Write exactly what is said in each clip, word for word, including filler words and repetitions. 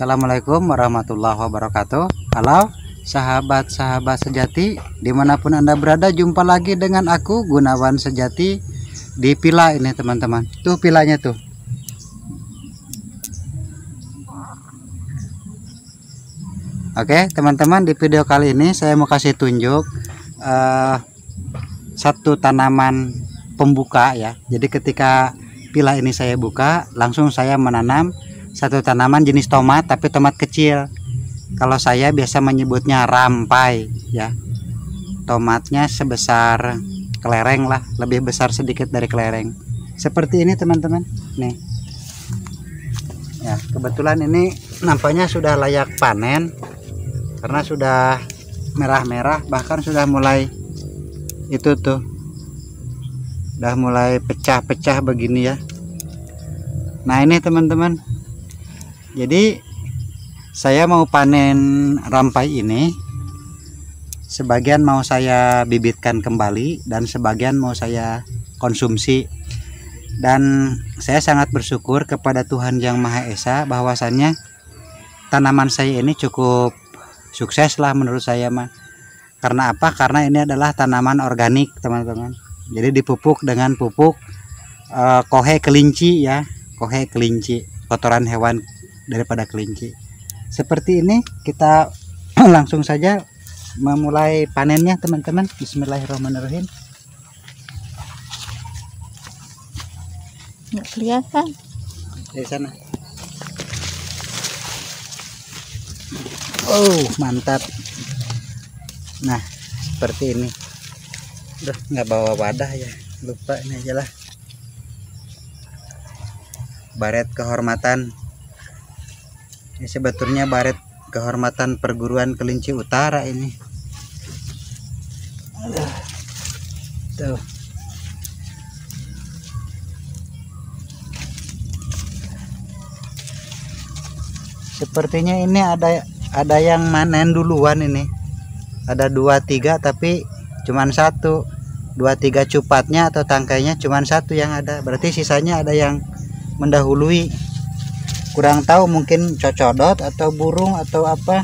Assalamualaikum warahmatullahi wabarakatuh. Halo sahabat-sahabat sejati, dimanapun Anda berada, jumpa lagi dengan aku Gunawan Sejati di pila ini teman-teman. Tuh pilanya tuh. Oke teman-teman, di video kali ini saya mau kasih tunjuk uh, satu tanaman pembuka ya. Jadi ketika pila ini saya buka, langsung saya menanam satu tanaman jenis tomat, tapi tomat kecil. Kalau saya biasa menyebutnya rampai ya. Tomatnya sebesar kelereng lah, lebih besar sedikit dari kelereng. Seperti ini teman-teman. Nih. Ya, kebetulan ini nampaknya sudah layak panen karena sudah merah-merah, bahkan sudah mulai itu tuh. Sudah mulai pecah-pecah begini ya. Nah, ini teman-teman. Jadi saya mau panen rampai ini, sebagian mau saya bibitkan kembali dan sebagian mau saya konsumsi. Dan saya sangat bersyukur kepada Tuhan Yang Maha Esa bahwasannya tanaman saya ini cukup sukses lah menurut saya mah. Karena apa? Karena ini adalah tanaman organik teman-teman. Jadi dipupuk dengan pupuk uh, kohe kelinci ya, kohe kelinci, kotoran hewan daripada kelinci. Seperti ini kita langsung saja memulai panennya teman-teman. Bismillahirrahmanirrahim. Nggak kelihatan dari sana. Oh mantap. Nah seperti ini. Udah nggak bawa wadah ya, lupa ini aja lah. Baret kehormatan. Ini sebetulnya baret kehormatan perguruan kelinci utara ini. Tuh. Sepertinya ini ada ada yang manen duluan ini. Ada dua tiga tapi cuman satu. Dua tiga cupatnya atau tangkainya cuman satu yang ada. Berarti sisanya ada yang mendahului. Kurang tahu, mungkin cocodot atau burung atau apa.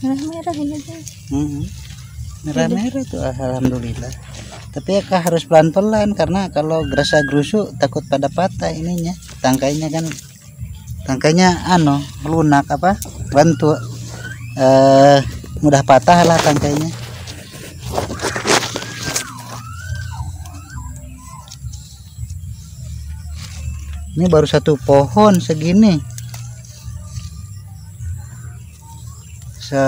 Merah-merah ini tuh. Mm-hmm. Merah-merah tuh, alhamdulillah. Tapi ya harus pelan-pelan karena kalau gerasa-gerusu takut pada patah ininya. Tangkainya kan, tangkainya ano lunak apa bantu eh, mudah patah lah tangkainya. Ini baru satu pohon segini, Se,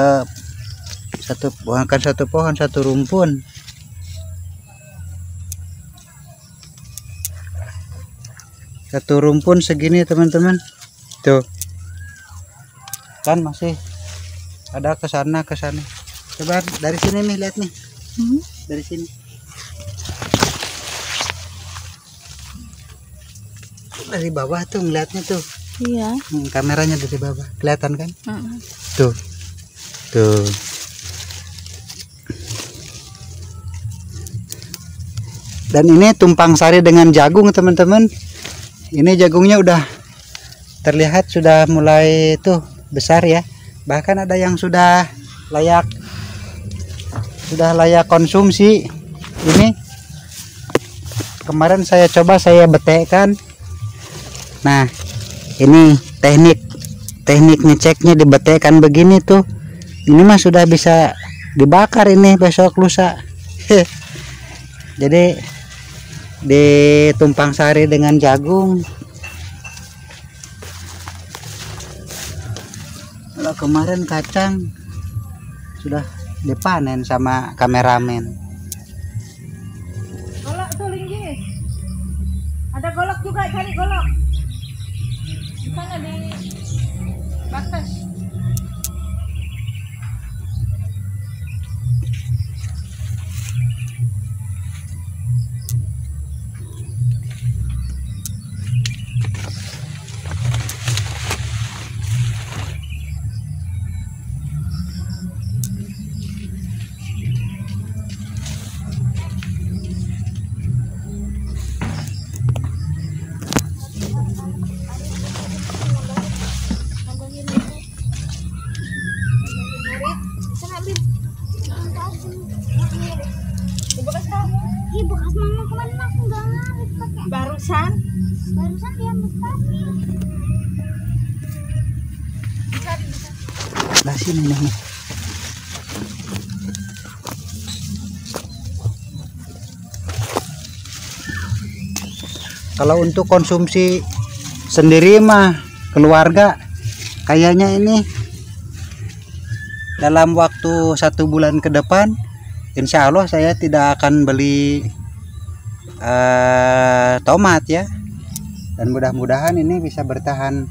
satu bukan satu pohon satu rumpun. Satu rumpun segini teman-teman. Tuh kan masih ada kesana kesana. Coba dari sini nih, lihat nih. Mm-hmm. Dari sini. Dari bawah tuh ngeliatnya tuh. Iya. Hmm, kameranya dari bawah. Kelihatan kan? Mm-hmm. Tuh. Tuh. Dan ini tumpang sari dengan jagung teman-teman. Ini jagungnya udah terlihat sudah mulai tuh besar ya, bahkan ada yang sudah layak sudah layak konsumsi. Ini kemarin saya coba saya betekkan. Nah ini teknik teknik ngeceknya dibetekkan begini tuh. Ini mah sudah bisa dibakar ini besok lusa. Jadi ditumpang sari dengan jagung. Kalau kemarin kacang sudah dipanen sama kameramen. Golok tuh linggis. Ada golok juga, cari golok. Di sana di batas. Barusan diambil papi. Nah sini nih. Kalau untuk konsumsi sendiri mah keluarga kayaknya ini dalam waktu satu bulan ke depan insya Allah saya tidak akan beli uh, tomat ya, dan mudah-mudahan ini bisa bertahan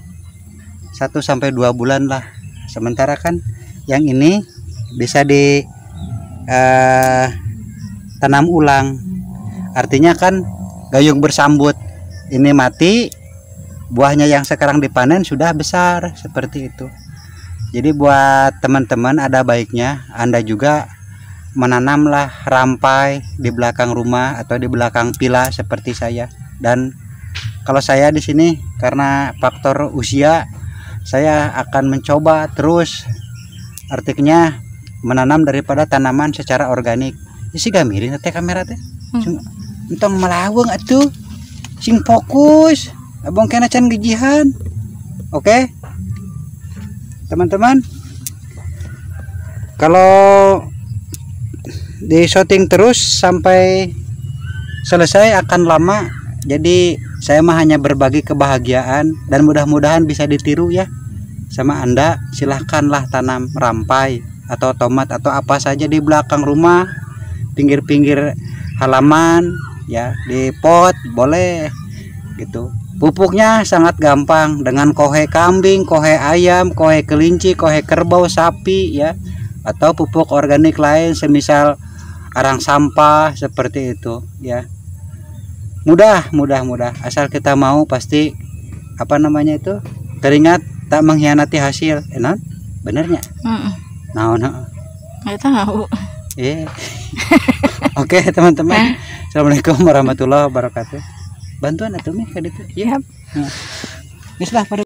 satu sampai dua bulan lah. Sementara kan yang ini bisa di uh, tanam ulang, artinya kan gayung bersambut. Ini mati, buahnya yang sekarang dipanen sudah besar seperti itu. Jadi buat teman-teman ada baiknya Anda juga menanamlah rampai di belakang rumah atau di belakang pila seperti saya. Dan kalau saya di sini karena faktor usia, saya akan mencoba terus, artinya menanam daripada tanaman secara organik. Isi gamirin teh kamera teh. Hmm. Entong melaweng atuh. Sing fokus. Abang kena can gejihan. Oke okay? Teman-teman, kalau di shooting terus sampai selesai akan lama. Jadi saya mah hanya berbagi kebahagiaan, dan mudah-mudahan bisa ditiru ya sama Anda. Silahkanlah tanam rampai atau tomat atau apa saja di belakang rumah, pinggir-pinggir halaman ya, di pot boleh gitu. Pupuknya sangat gampang dengan kohe kambing, kohe ayam, kohe kelinci, kohe kerbau, sapi ya, atau pupuk organik lain semisal arang sampah seperti itu ya. Mudah, mudah, mudah. Asal kita mau pasti apa namanya itu? Keringat tak mengkhianati hasil. Enak? Benernya? Heeh. Nah, nah. Enggak tahu. Iya. Oke, teman-teman. Assalamualaikum warahmatullahi wabarakatuh. Bantuan atau nih kayak gitu. Iya. Nah. Mislah pada